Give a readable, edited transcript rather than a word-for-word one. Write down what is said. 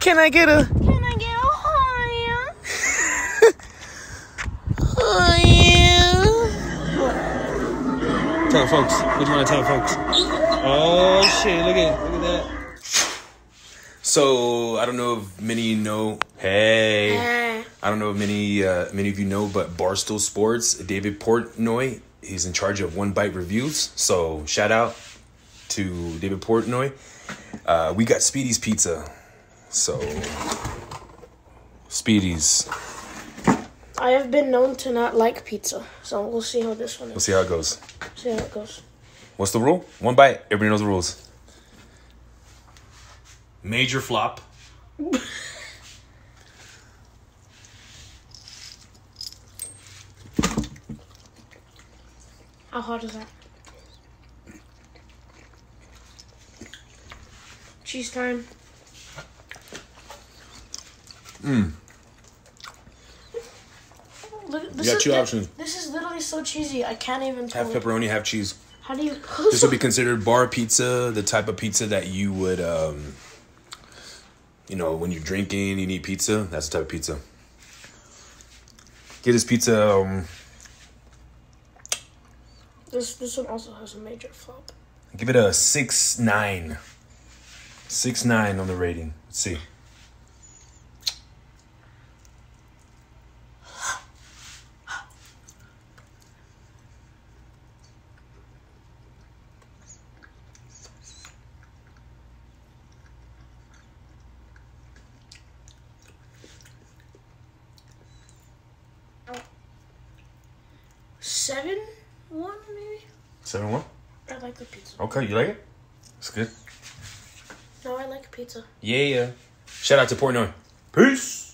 Can I get a Ohio? Tell folks. What do you want to tell folks? Oh shit! Look at that. So I don't know if many know. Hey. I don't know if many of you know, but Barstool Sports, David Portnoy, he's in charge of One Bite Reviews. So shout out to David Portnoy. We got Speedy's Pizza. So, Speedy's. I have been known to not like pizza, so we'll see how this one is. We'll see how it goes. See how it goes. What's the rule? One bite. Everybody knows the rules. Major flop. How hot is that? Cheese time. Look, this you got two options. This is literally so cheesy. I can't even tell. Have pepperoni, have cheese. How do you? This would be considered bar pizza, the type of pizza that you would, you know, when you're drinking, you need pizza. That's the type of pizza. Get this pizza. This one also has a major flop. Give it a 6.9. 6.9 on the rating. Let's see. Seven one. I like the pizza. Okay, you like it? It's good. No, I like pizza. Yeah. Shout out to Portnoy. Peace.